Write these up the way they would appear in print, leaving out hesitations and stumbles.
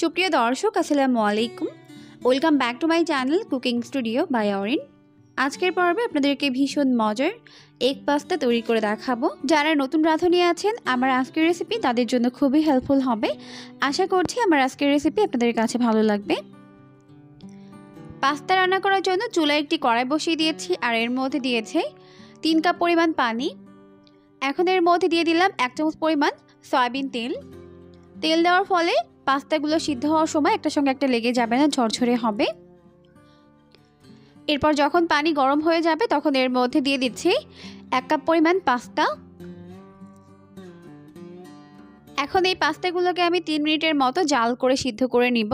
সুপ্রিয় দর্শক আসসালামু আলাইকুম welcome back to my channel cooking studio by Orin. আজকের পর্বে আপনাদেরকে ভীষণ মজার এগ পাস্তা তৈরি করে দেখাবো। যারা নতুন রাঁধুনি আছেন আমার আজকের রেসিপি তাদের জন্য খুবই হেল্পফুল হবে। আশা করছি আমার আজকের রেসিপি আপনাদের কাছে ভালো লাগবে। পাস্তা রান্না করার জন্য চুলায় একটি কড়াই বসিয়ে দিয়েছি আর এর মধ্যে দিয়েছি 3 কাপ পরিমাণ পানি। এখন এর মধ্যে দিয়ে দিলাম 1 চামচ পরিমাণ সয়াবিন তেল। তেল দেওয়ার ফলে পাস্তাগুলো সিদ্ধ হওয়ার সময় একটার সঙ্গে একটা লেগে যাবে না, ঝরঝরে হবে। এরপর যখন পানি গরম হয়ে যাবে তখন এর মধ্যে দিয়ে দিচ্ছি 1 কাপ পরিমাণ পাস্তা। এখন এই পাস্তাগুলোকে আমি 3 মিনিটের মতো জাল করে সিদ্ধ করে নিব।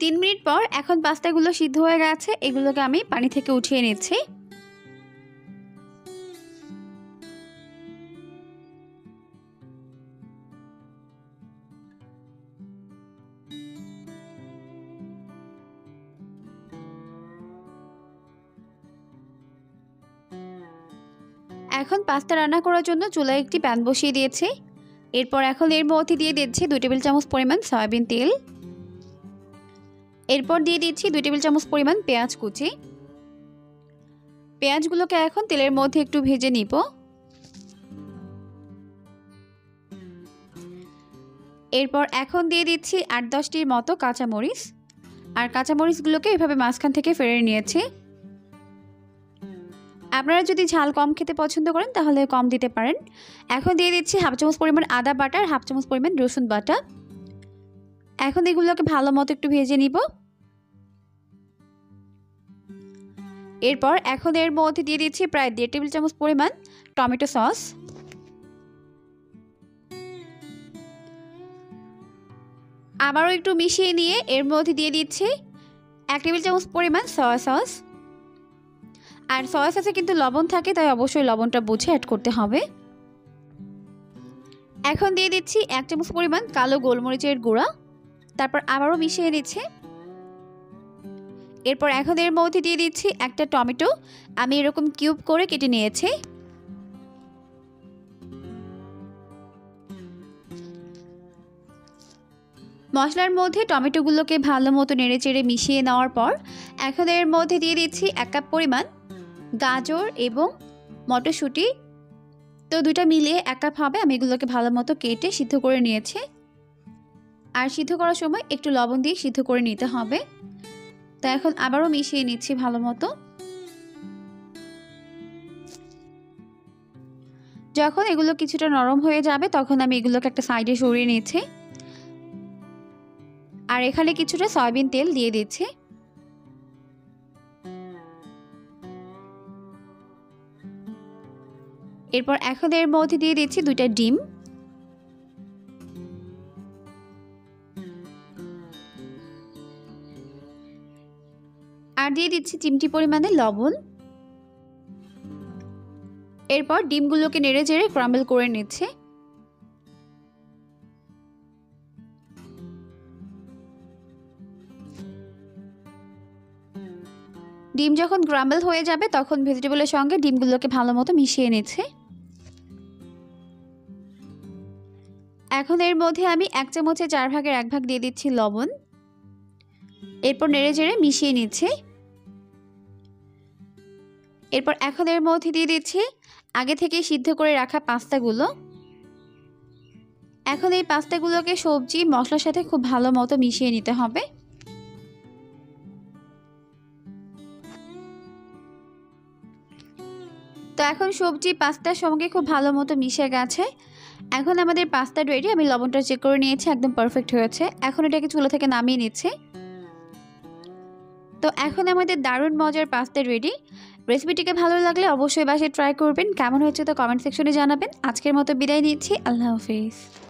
3 মিনিট পর এখন পাস্তাগুলো সিদ্ধ হয়ে গেছে, এগুলোকে আমি পানি থেকে উঠিয়ে নিচ্ছি। এখন পাস্তা রান্না করার জন্য চুলায় একটি প্যান বসিয়ে দিয়েছি। এরপর এখন এর মধ্যে দিয়ে দিচ্ছি 2 টেবিল চামচ পরিমাণ সয়াবিন তেল। এরপর দিয়ে দিচ্ছি 2 টেবিল চামচ পরিমাণ পেঁয়াজ কুচি। পেঁয়াজগুলোকে এখন তেলের মধ্যে একটু ভেজে নিব। এরপর এখন দিয়ে দিচ্ছি 8-10টির মতো কাঁচামরিচ, আর কাঁচামরিচগুলোকে এভাবে মাঝখান থেকে ফেলে নিয়েছি। আপনারা যদি ঝাল কম খেতে পছন্দ করেন তাহলে কম দিতে পারেন। এখন দিয়ে দিচ্ছি 1/2 চামচ পরিমাণ আদা বাটা আর 1/2 চামচ পরিমাণ রসুন বাটা। এখন এগুলোকে ভালো মতো একটু ভেজে নিব। এরপর এখন এর মধ্যে দিয়ে দিচ্ছি প্রায় 1.5 টেবিল চামচ পরিমাণ টমেটো সস। আবারও একটু মিশিয়ে নিয়ে এর মধ্যে দিয়ে দিচ্ছি 1 টেবিল চামচ পরিমাণ সয়া সস। আর সয়া সসে কিন্তু লবণ থাকে, তাই অবশ্যই লবণটা বুঝে অ্যাড করতে হবে। এখন দিয়ে দিচ্ছি 1 চামচ পরিমাণ কালো গোলমরিচের গুঁড়া। তারপর আবারও মিশিয়ে নিচ্ছে। এরপর এখন এর মধ্যে দিয়ে দিচ্ছি একটা টমেটো, আমি এরকম কিউব করে কেটে নিয়েছি। মশলার মধ্যে টমেটোগুলোকে ভালো মতো নেড়েচেড়ে মিশিয়ে নেওয়ার পর এখন এর মধ্যে দিয়ে দিচ্ছি 1 কাপ পরিমাণ গাজর এবং মটরশুঁটি, তো দুইটা মিলিয়ে 1 কাপ হবে। আমি এগুলোকে ভালো মতো কেটে সিদ্ধ করে নিয়েছি। আর সিদ্ধ করার সময় একটু লবণ দিয়ে সিদ্ধ করে নিতে হবে। তো এখন আবারও মিশিয়ে নিচ্ছি ভালো মতো। যখন এগুলো কিছুটা নরম হয়ে যাবে তখন আমি এগুলোকে একটা সাইডে সরিয়ে নিচ্ছি। আর এখানে কিছুটা সয়াবিন তেল দিয়ে দিচ্ছি। এরপর এখন এর মধ্যে দিয়ে দিচ্ছি 2টা ডিম। আর দিয়ে দিচ্ছি চিমটি পরিমাণে লবণ। এরপর ডিমগুলোকে নেড়ে চেড়ে ক্রাম্বল করে নিচ্ছে। ডিম যখন ক্রাম্বল হয়ে যাবে তখন ভেজিটেবলের সঙ্গে ডিমগুলোকে ভালো মতো মিশিয়ে নিচ্ছে। এখন এর মধ্যে আমি 1 চামচের 4 ভাগের 1 ভাগ দিয়ে দিচ্ছি লবণ। এরপর নেড়ে চেড়ে মিশিয়ে নিচ্ছে। এরপর এখন এর মধ্যে দিয়ে দিচ্ছি আগে থেকে সিদ্ধ করে রাখা পাস্তাগুলো। এখন এই পাস্তাগুলোকে সবজি মশলার সাথে খুব ভালো মতো মিশিয়ে নিতে হবে। তো এখন সবজি পাস্তার সঙ্গে খুব ভালো মতো মিশে গেছে। এখন আমাদের পাস্তা রেডি। আমি লবণটা চেক করে নিয়েছি, একদম পারফেক্ট হয়েছে। এখন এটাকে চুলা থেকে নামিয়ে নিচ্ছে। তো এখন আমাদের দারুণ মজার পাস্তা রেডি। রেসিপিটিকে ভালো লাগলে অবশ্যই বাসায় ট্রাই করবেন। কেমন হয়েছে তো কমেন্ট সেকশনে জানাবেন। আজকের মতো বিদায় নিচ্ছি, আল্লাহ হাফিজ।